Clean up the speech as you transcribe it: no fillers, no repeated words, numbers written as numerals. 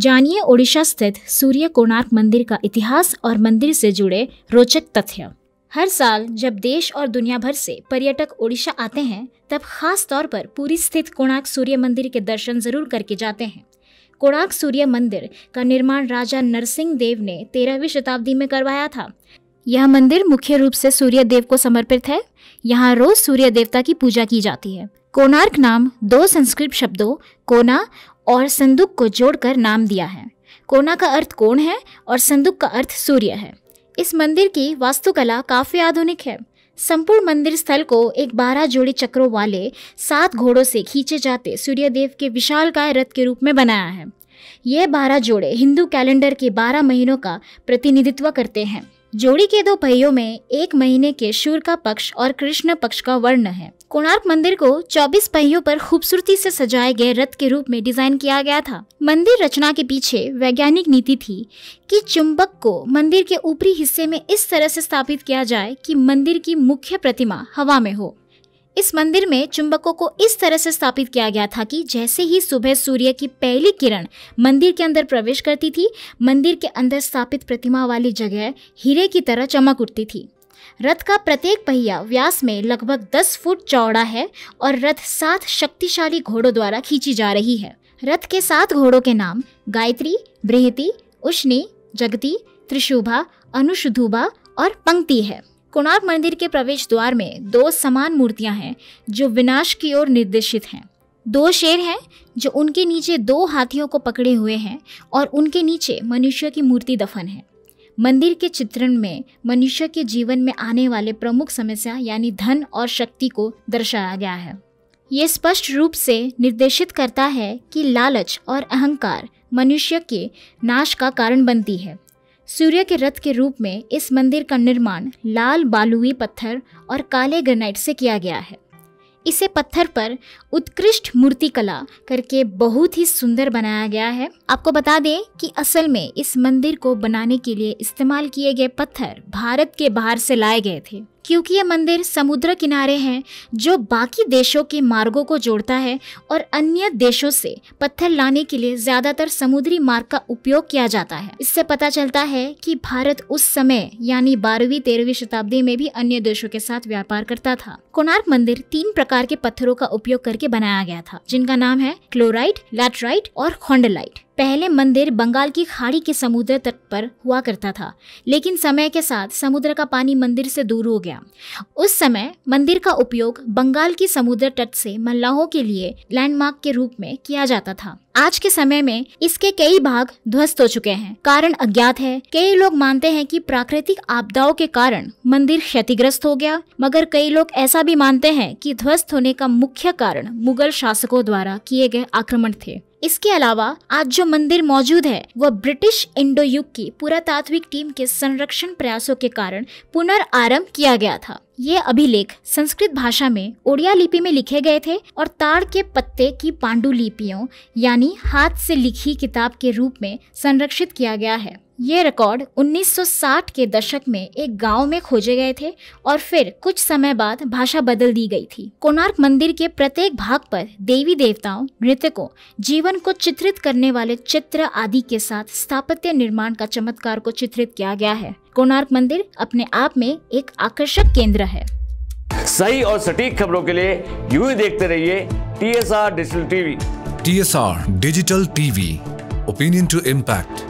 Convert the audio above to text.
जानिए ओडिशा स्थित सूर्य कोणार्क मंदिर का इतिहास और मंदिर से जुड़े रोचक तथ्य। हर साल जब देश और दुनिया भर से पर्यटक ओडिशा आते हैं तब खास तौर पर पूरी स्थित कोणार्क सूर्य मंदिर के दर्शन जरूर करके जाते हैं। कोणार्क सूर्य मंदिर का निर्माण राजा नरसिंह देव ने 13वीं शताब्दी में करवाया था। यह मंदिर मुख्य रूप से सूर्य देव को समर्पित है। यहाँ रोज सूर्य देवता की पूजा की जाती है। कोणार्क नाम दो संस्कृत शब्दों कोना और संदूक को जोड़कर नाम दिया है। कोना का अर्थ कोण है और संदूक का अर्थ सूर्य है। इस मंदिर की वास्तुकला काफी आधुनिक है। संपूर्ण मंदिर स्थल को एक 12 जोड़ी चक्रों वाले 7 घोड़ों से खींचे जाते सूर्यदेव के विशालकाय रथ के रूप में बनाया है। यह 12 जोड़े हिंदू कैलेंडर के 12 महीनों का प्रतिनिधित्व करते हैं। जोड़ी के दो पहियों में एक महीने के सूर्य का पक्ष और कृष्ण पक्ष का वर्ण है। कोणार्क मंदिर को 24 पहियों पर खूबसूरती से सजाए गए रथ के रूप में डिजाइन किया गया था। मंदिर रचना के पीछे वैज्ञानिक नीति थी कि चुंबक को मंदिर के ऊपरी हिस्से में इस तरह से स्थापित किया जाए कि मंदिर की मुख्य प्रतिमा हवा में हो। इस मंदिर में चुंबकों को इस तरह से स्थापित किया गया था कि जैसे ही सुबह सूर्य की पहली किरण मंदिर के अंदर प्रवेश करती थी, मंदिर के अंदर स्थापित प्रतिमा वाली जगह हीरे की तरह चमक उठती थी। रथ का प्रत्येक पहिया व्यास में लगभग 10 फुट चौड़ा है और रथ 7 शक्तिशाली घोड़ों द्वारा खींची जा रही है। रथ के 7 घोड़ों के नाम गायत्री, बृहति, उष्णि, जगती, त्रिशुभा, अनुष्धुभा और पंक्ति है। कोणार्क मंदिर के प्रवेश द्वार में 2 समान मूर्तियां हैं जो विनाश की ओर निर्देशित हैं। 2 शेर हैं जो उनके नीचे 2 हाथियों को पकड़े हुए हैं और उनके नीचे मनुष्य की मूर्ति दफन है। मंदिर के चित्रण में मनुष्य के जीवन में आने वाले प्रमुख समस्या यानी धन और शक्ति को दर्शाया गया है। ये स्पष्ट रूप से निर्देशित करता है कि लालच और अहंकार मनुष्य के नाश का कारण बनती है। सूर्य के रथ के रूप में इस मंदिर का निर्माण लाल बालुई पत्थर और काले ग्रेनाइट से किया गया है। इसे पत्थर पर उत्कृष्ट मूर्तिकला करके बहुत ही सुंदर बनाया गया है। आपको बता दें कि असल में इस मंदिर को बनाने के लिए इस्तेमाल किए गए पत्थर भारत के बाहर से लाए गए थे। क्योंकि ये मंदिर समुद्र किनारे हैं जो बाकी देशों के मार्गों को जोड़ता है और अन्य देशों से पत्थर लाने के लिए ज्यादातर समुद्री मार्ग का उपयोग किया जाता है। इससे पता चलता है कि भारत उस समय यानी 12वीं-13वीं शताब्दी में भी अन्य देशों के साथ व्यापार करता था। कोणार्क मंदिर 3 प्रकार के पत्थरों का उपयोग करके बनाया गया था जिनका नाम है क्लोराइट, लैटेराइट और खोंडलाइट। पहले मंदिर बंगाल की खाड़ी के समुद्र तट पर हुआ करता था, लेकिन समय के साथ समुद्र का पानी मंदिर से दूर हो गया। उस समय मंदिर का उपयोग बंगाल की समुद्र तट से मल्लाहों के लिए लैंडमार्क के रूप में किया जाता था। आज के समय में इसके कई भाग ध्वस्त हो चुके हैं, कारण अज्ञात है। कई लोग मानते हैं कि प्राकृतिक आपदाओं के कारण मंदिर क्षतिग्रस्त हो गया, मगर कई लोग ऐसा भी मानते हैं कि ध्वस्त होने का मुख्य कारण मुगल शासकों द्वारा किए गए आक्रमण थे। इसके अलावा आज जो मंदिर मौजूद है वह ब्रिटिश इंडो युग की पुरातात्विक टीम के संरक्षण प्रयासों के कारण पुनर्आरंभ किया गया था। ये अभिलेख संस्कृत भाषा में ओडिया लिपि में लिखे गए थे और ताड़ के पत्ते की पांडुलिपियों यानी हाथ से लिखी किताब के रूप में संरक्षित किया गया है। ये रिकॉर्ड 1960 के दशक में एक गांव में खोजे गए थे और फिर कुछ समय बाद भाषा बदल दी गई थी। कोणार्क मंदिर के प्रत्येक भाग पर देवी देवताओं, मृतकों, जीवन को चित्रित करने वाले चित्र आदि के साथ स्थापत्य निर्माण का चमत्कार को चित्रित किया गया है। कोणार्क मंदिर अपने आप में एक आकर्षक केंद्र है। सही और सटीक खबरों के लिए यूं ही देखते रहिए TSR Digital TV। TSR Digital TV, opinion to impact.